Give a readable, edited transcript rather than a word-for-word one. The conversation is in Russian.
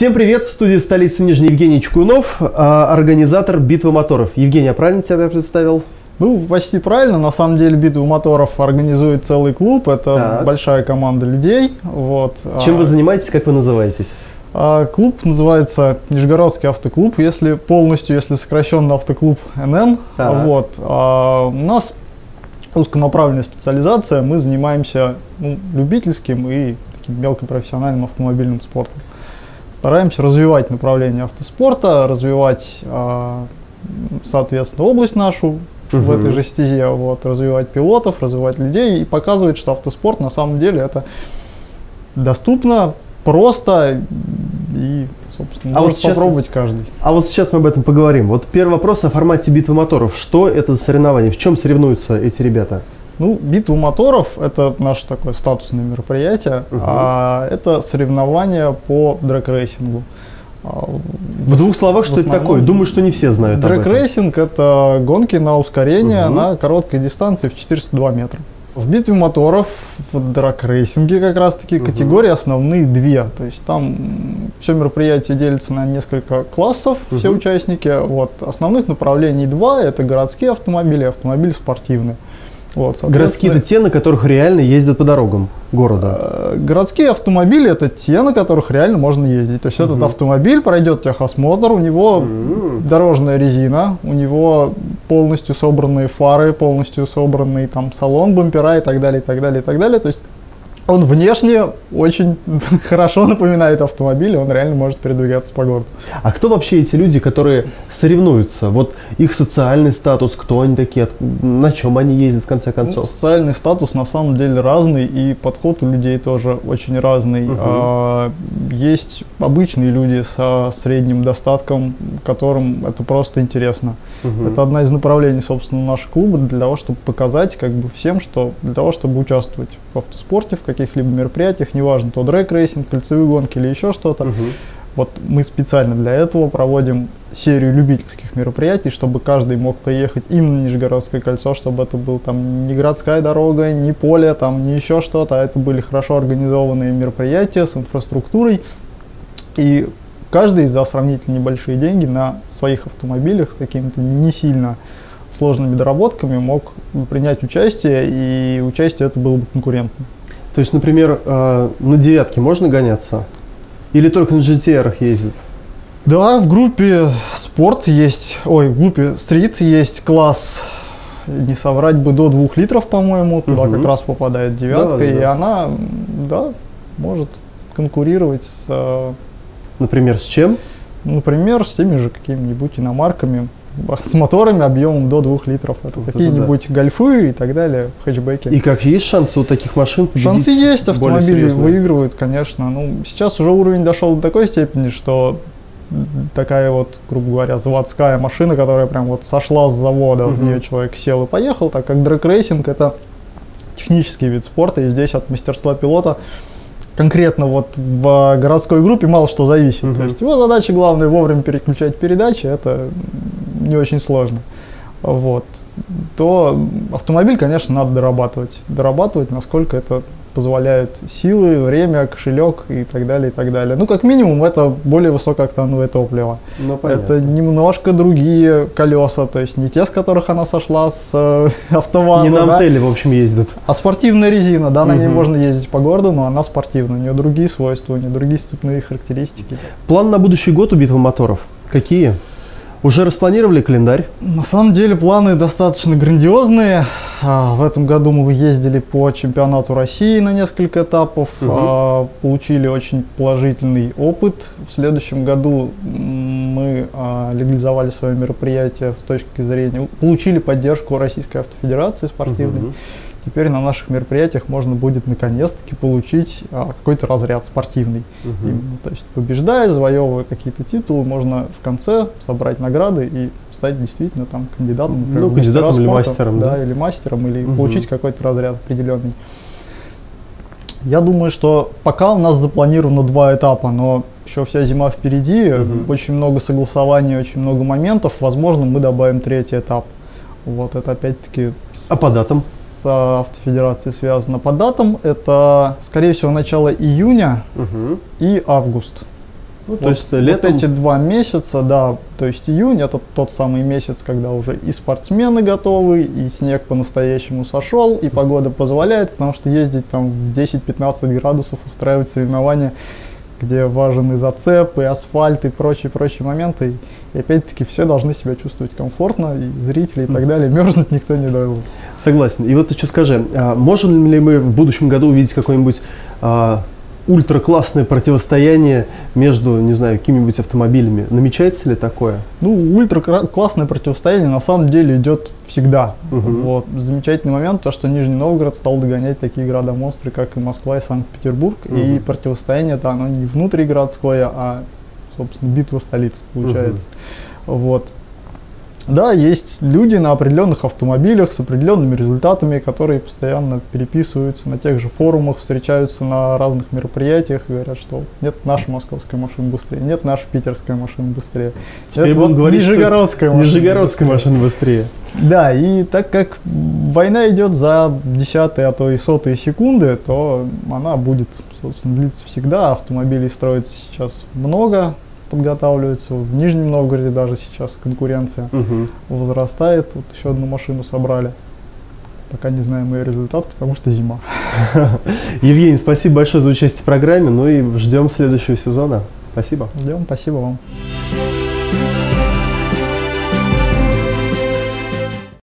Всем привет! В студии столицы Нижней Евгений Чугунов, организатор «Битвы моторов». Евгений, я правильно тебя представил? Ну, почти правильно. На самом деле «Битву моторов» организует целый клуб. Это большая команда людей. Вот. Чем вы занимаетесь, как вы называетесь? Клуб называется Нижегородский автоклуб, если сокращенно автоклуб НН. Вот. У нас узконаправленная специализация. Мы занимаемся любительским и таким мелкопрофессиональным автомобильным спортом. Стараемся развивать направление автоспорта, развивать, соответственно, область нашу в этой же стезе, вот, развивать пилотов, развивать людей и показывать, что автоспорт на самом деле это доступно, просто и, собственно, может попробовать каждый. А вот сейчас мы об этом поговорим. Вот первый вопрос о формате «Битвы моторов». Что это за соревнование? В чем соревнуются эти ребята? Ну, «Битва моторов» — это наше такое статусное мероприятие, это соревнования по дрэг-рейсингу. В двух словах, что это такое? Думаю, что не все знают об этом. Дрэг-рейсинг — это гонки на ускорение на короткой дистанции в 402 метра. В «Битве моторов», в драг-рейсинге как раз-таки категории основные две. То есть там все мероприятие делится на несколько классов, все участники. Вот. Основных направлений два — это городские автомобили и автомобили спортивные. Вот, городские – это те, на которых реально ездят по дорогам города? Городские автомобили – это те, на которых реально можно ездить. То есть этот автомобиль пройдет техосмотр, у него дорожная резина, у него полностью собранные фары, полностью собранный там салон, бампера и так далее, и так далее, и так далее. То есть он внешне очень хорошо напоминает автомобиль, он реально может передвигаться по городу. А кто вообще эти люди, которые соревнуются? Вот их социальный статус, кто они такие, на чем они ездят в конце концов? Ну, социальный статус на самом деле разный, и подход у людей тоже очень разный. Есть обычные люди со средним достатком, которым это просто интересно. Это одна из направлений, собственно, нашего клуба, для того, чтобы показать как бы всем, что для того, чтобы участвовать в автоспорте, в каких-либо мероприятиях, неважно, то дрэг-рейсинг, кольцевые гонки или еще что-то. Вот мы специально для этого проводим серию любительских мероприятий, чтобы каждый мог приехать именно на Нижегородское кольцо, чтобы это был там не городская дорога, не поле, там не еще что-то, а это были хорошо организованные мероприятия с инфраструктурой. И каждый за сравнительно небольшие деньги на своих автомобилях с какими-то не сильно сложными доработками мог принять участие, и участие это было бы конкурентным. То есть, например, на девятке можно гоняться? Или только на GTR ездит? Да, в группе спорт есть, в группе стрит есть класс, не соврать бы, до 2 литров, по-моему, туда как раз попадает девятка, она, может конкурировать с... Например, с чем? Например, с теми же какими-нибудь иномарками, с моторами объемом до 2 литров. Это какие-нибудь гольфы и так далее, хэтчбеки. И как есть шансы у таких машин победить? Шансы есть, автомобили выигрывают, конечно. Ну, сейчас уже уровень дошел до такой степени, что такая вот, грубо говоря, заводская машина, которая прям вот сошла с завода, в нее человек сел и поехал, так как дрэг-рейсинг — это технический вид спорта, и здесь от мастерства пилота конкретно вот в городской группе мало что зависит. То есть его задача главная — вовремя переключать передачи, это не очень сложно. Вот. То автомобиль, конечно, надо дорабатывать. Дорабатывать, насколько это позволяют силы, время, кошелек и так далее, и так далее. Ну, как минимум, это более высокооктановое топливо. Ну, это немножко другие колеса, то есть не те, с которых она сошла с автоваза. Не на антеле, в общем, ездят. А спортивная резина, на ней можно ездить по городу, но она спортивная, у нее другие свойства, у нее другие сцепные характеристики. План на будущий год у «Битвы моторов» какие? Уже распланировали календарь? На самом деле планы достаточно грандиозные. В этом году мы ездили по чемпионату России на несколько этапов, получили очень положительный опыт. В следующем году мы легализовали свое мероприятие с точки зрения... Получили поддержку Российской автофедерации спортивной. Теперь на наших мероприятиях можно будет наконец-таки получить какой-то разряд спортивный. Именно. То есть побеждая, завоевывая какие-то титулы, можно в конце собрать награды и стать действительно там кандидатом, например, кандидатом или мастером, или мастером, или получить какой-то разряд определенный. Я думаю, что пока у нас запланировано 2 этапа, но еще вся зима впереди, очень много согласований, очень много моментов. Возможно, мы добавим 3-й этап. Вот это опять-таки. А по датам? Автофедерации связано. По датам это, скорее всего, начало июня и август. Ну, вот, то есть летом... вот эти 2 месяца, да, то есть июнь, это тот самый месяц, когда уже и спортсмены готовы, и снег по-настоящему сошел, и погода позволяет, потому что ездить там в 10-15 градусов, устраивать соревнования, где важен и зацеп, и асфальт, и прочие моменты. И опять-таки все должны себя чувствовать комфортно, и зрители, и так далее. Мерзнуть никто не должен. Согласен. И вот ты что скажи, можем ли мы в будущем году увидеть какое-нибудь ультра-классное противостояние между, не знаю, какими-нибудь автомобилями? Намечается ли такое? Ну, ультра-классное противостояние на самом деле идет всегда. Вот. Замечательный момент, то, что Нижний Новгород стал догонять такие города-монстры, как и Москва, и Санкт-Петербург. И противостояние-то оно не внутригородское, а, собственно, битва столиц получается. Вот. Да, есть люди на определенных автомобилях с определенными результатами, которые постоянно переписываются на тех же форумах, встречаются на разных мероприятиях и говорят, что нет, наша московская машина быстрее, нет, наша питерская машина быстрее. Теперь будут говорить, что нижегородская машина быстрее. Да, и так как война идет за десятые, а то и сотые секунды, то она будет, собственно, длиться всегда. Автомобилей строится сейчас много, подготавливаются. В Нижнем Новгороде даже сейчас конкуренция возрастает. Вот еще одну машину собрали. Пока не знаем ее результат, потому что зима. Евгений, спасибо большое за участие в программе. Ну и ждем следующего сезона. Спасибо. Ждем, спасибо вам.